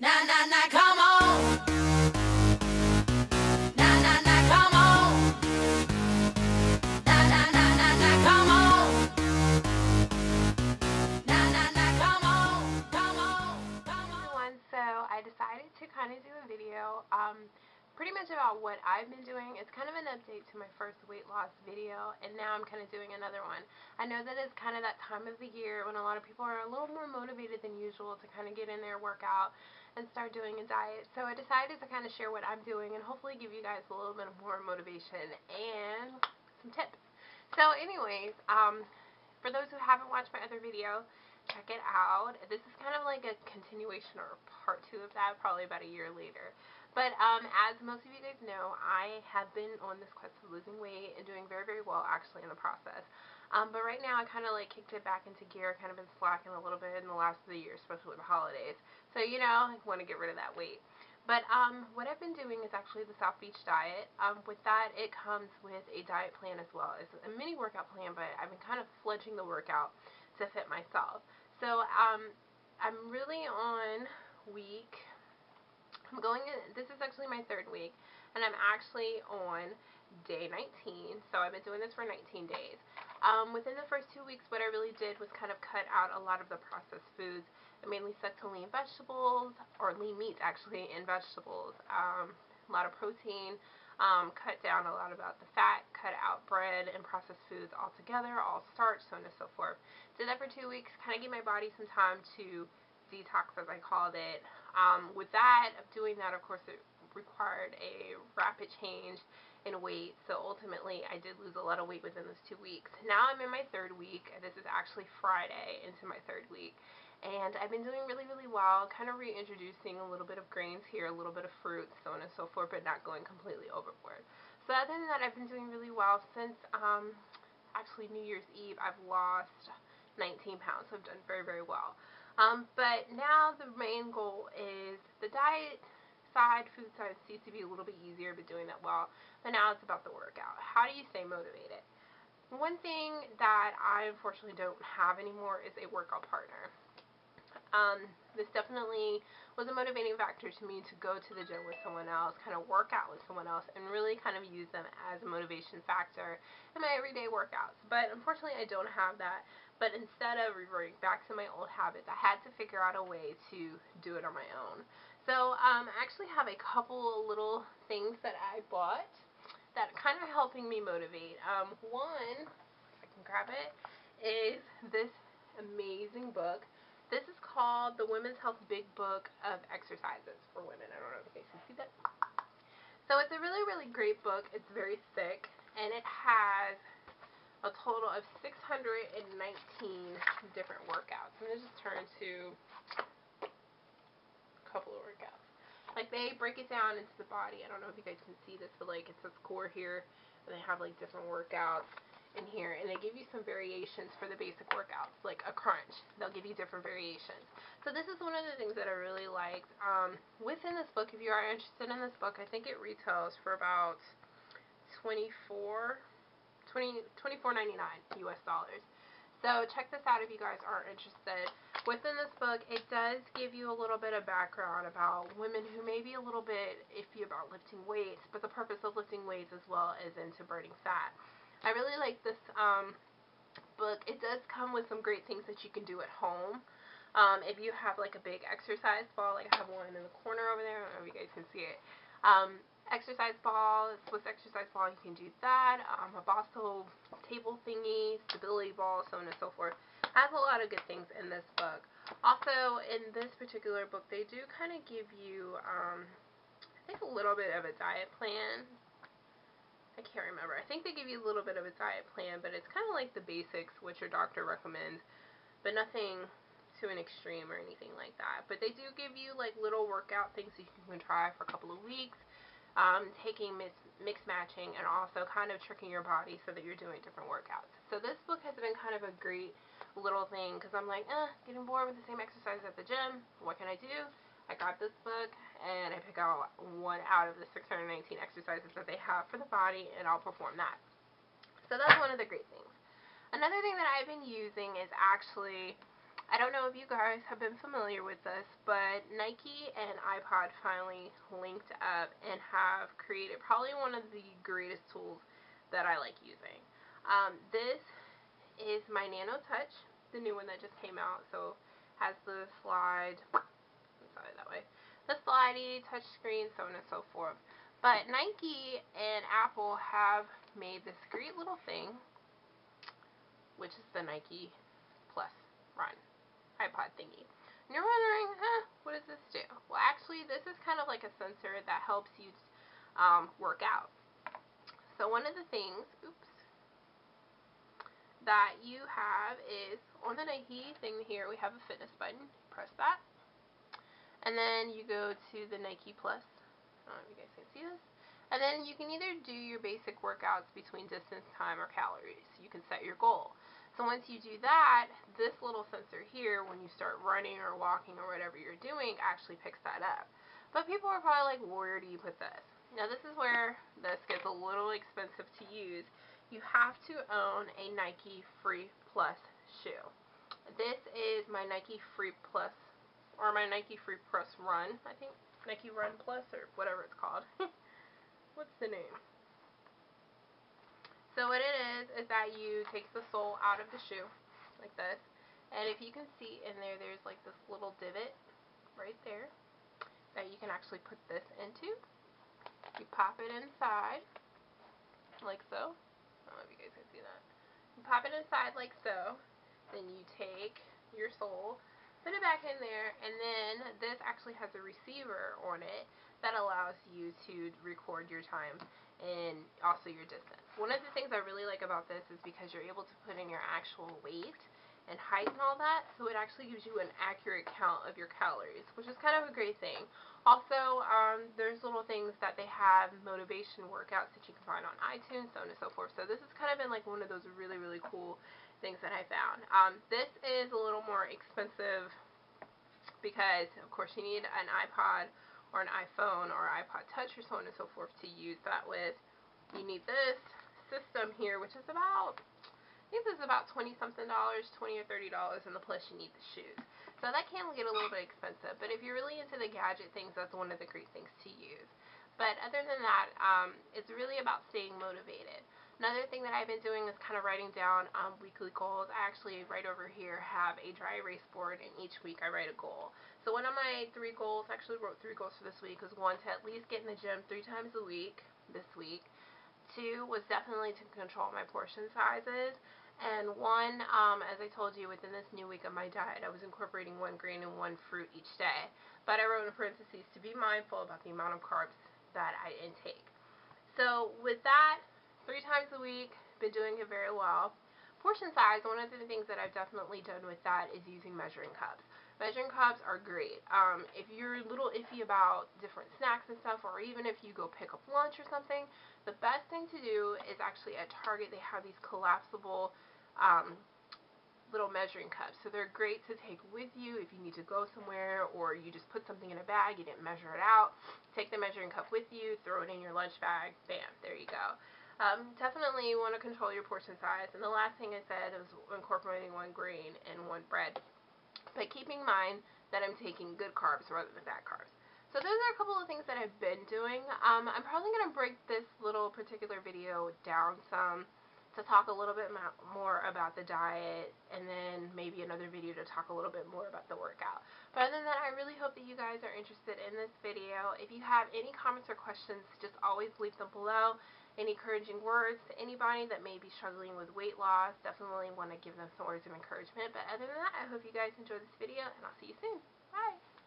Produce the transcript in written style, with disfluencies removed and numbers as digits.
Come on. Come on. Come on. Come on. Everyone, so I decided to kind of do a video pretty much about what I've been doing. It's kind of an update to my first weight loss video, and now I'm kind of doing another one. I know that it's kind of that time of the year when a lot of people are a little more motivated than usual to kind of get in there, work out, and start doing a diet. So I decided to kind of share what I'm doing and hopefully give you guys a little bit more motivation and some tips. So anyways, for those who haven't watched my other video, check it out. This is kind of like a continuation or part two of that, probably about a year later. But as most of you guys know, I have been on this quest of losing weight and doing very, very well actually in the process. But right now I kind of like kicked it back into gear, kind of been slacking a little bit in the last of the year, especially with the holidays. So, you know, I want to get rid of that weight. But what I've been doing is actually the South Beach Diet. With that, it comes with a diet plan as well. It's a mini workout plan, but I've been kind of fledging the workout to fit myself. So I'm really on week... I'm going in, this is actually my third week, and I'm actually on day 19, so I've been doing this for 19 days. Within the first 2 weeks, what I really did was kind of cut out a lot of the processed foods. I mainly stuck to lean vegetables, or lean meat actually, and vegetables. A lot of protein, cut down a lot about the fat, cut out bread and processed foods altogether, all starch, so on and so forth. Did that for 2 weeks, kind of give my body some time to detox, as I called it. With that, doing that, of course, it required a rapid change in weight, so ultimately I did lose a lot of weight within those 2 weeks. Now I'm in my third week, and this is actually Friday into my third week, and I've been doing really, really well, kind of reintroducing a little bit of grains here, a little bit of fruit, so on and so forth, but not going completely overboard. So other than that, I've been doing really well since actually New Year's Eve. I've lost 19 pounds, so I've done very, very well. But now the main goal is the diet side, food side seems to be a little bit easier, but doing that well. But now it's about the workout. How do you stay motivated? One thing that I unfortunately don't have anymore is a workout partner. This definitely was a motivating factor to me to go to the gym with someone else, kind of work out with someone else, and really kind of use them as a motivation factor in my everyday workouts. But unfortunately, I don't have that. But instead of reverting back to my old habits, I had to figure out a way to do it on my own. So I actually have a couple little things that I bought that are kind of helping me motivate. One, if I can grab it, is this amazing book. This is called The Women's Health Big Book of Exercises for Women. I don't know if you guys can see that. So it's a really, really great book. It's very thick, and it has a total of 619 different workouts. I'm going to just turn to a couple of workouts. Like, they break it down into the body. I don't know if you guys can see this, but, like, it says core here, and they have, like, different workouts in here, and they give you some variations for the basic workouts, like a crunch. They'll give you different variations. So this is one of the things that I really liked. Within this book, if you are interested in this book, I think it retails for about $24.99 US dollars. So check this out if you guys are interested. Within this book, it does give you a little bit of background about women who may be a little bit iffy about lifting weights, but the purpose of lifting weights as well is into burning fat. I really like this book. It does come with some great things that you can do at home. If you have like a big exercise ball, like I have one in the corner over there, I don't know if you guys can see it. Exercise ball, Swiss exercise ball, you can do that. A Bosco table thingy, stability ball, so on and so forth. Has a lot of good things in this book. Also, in this particular book, they do kind of give you, I think, a little bit of a diet plan. I can't remember. I think they give you a little bit of a diet plan, but it's kind of like the basics, what your doctor recommends, but nothing to an extreme or anything like that. But they do give you like little workout things that you can try for a couple of weeks. Taking mix matching and also kind of tricking your body so that you're doing different workouts. So this book has been kind of a great little thing because I'm like, getting bored with the same exercise at the gym. What can I do? I got this book and I pick out one out of the 619 exercises that they have for the body and I'll perform that. So that's one of the great things. Another thing that I've been using is actually I don't know if you guys have been familiar with this, but Nike and iPod finally linked up and have created probably one of the greatest tools that I like using. This is my Nano Touch, the new one that just came out, so has the slide, I'm sorry, that way, the slidey touch screen, so on and so forth. But Nike and Apple have made this great little thing, which is the Nike Plus Run iPod thingy. And you're wondering, what does this do? Well, actually, this is kind of like a sensor that helps you work out. So one of the things, that you have is on the Nike thing here, we have a fitness button. Press that. And then you go to the Nike Plus. I don't know if you guys can see this. And then you can either do your basic workouts between distance, time, or calories. You can set your goal. So once you do that, this little sensor here, when you start running or walking or whatever you're doing, actually picks that up. But people are probably like, where do you put this? Now this is where this gets a little expensive to use. You have to own a Nike Free Plus shoe. This is my Nike Free Plus, or my Nike Free Plus Run, I think. Nike Run Plus, or whatever it's called. What's the name? So what it is that you take the sole out of the shoe, like this. And if you can see in there, there's like this little divot right there that you can actually put this into. You pop it inside, like so. I don't know if you guys can see that. You pop it inside like so, then you take your sole, put it back in there, and then this actually has a receiver on it that allows you to record your time and also your distance. One of the things I really like about this is because you're able to put in your actual weight and height and all that, so it actually gives you an accurate count of your calories, which is kind of a great thing. Also, there's little things that they have, motivation workouts that you can find on iTunes, so on and so forth. So this has kind of been like one of those really, really cool things that I found. This is a little more expensive because, of course, you need an iPod or an iPhone or iPod Touch or so on and so forth to use that with. You need this system here, which is about, I think this is about $20 something, $20 or $30, and the plus you need the shoes. So that can get a little bit expensive, but if you're really into the gadget things, that's one of the great things to use. But other than that, it's really about staying motivated. Another thing that I've been doing is kind of writing down weekly goals. I actually, right over here, have a dry erase board, and each week I write a goal. So one of my three goals, I actually wrote three goals for this week, was one, to at least get in the gym 3 times a week this week. 2 was definitely to control my portion sizes, and 1, as I told you, within this new week of my diet, I was incorporating 1 grain and 1 fruit each day, but I wrote in parentheses to be mindful about the amount of carbs that I intake. So with that, 3 times a week, been doing it very well. Portion size, one of the things that I've definitely done with that is using measuring cups. Measuring cups are great. If you're a little iffy about different snacks and stuff, or even if you go pick up lunch or something, the best thing to do is actually at Target, they have these collapsible little measuring cups. So they're great to take with you if you need to go somewhere, or you just put something in a bag, you didn't measure it out. Take the measuring cup with you, throw it in your lunch bag, bam, there you go. Definitely you want to control your portion size. And the last thing I said is incorporating 1 grain and 1 bread. But keeping in mind that I'm taking good carbs rather than bad carbs. So those are a couple of things that I've been doing. I'm probably going to break this little particular video down some to talk a little bit more about the diet, and then maybe another video to talk a little bit more about the workout. But other than that, I really hope that you guys are interested in this video. If you have any comments or questions, just always leave them below. Any encouraging words to anybody that may be struggling with weight loss, definitely want to give them some words of encouragement. But other than that, I hope you guys enjoyed this video, and I'll see you soon. Bye!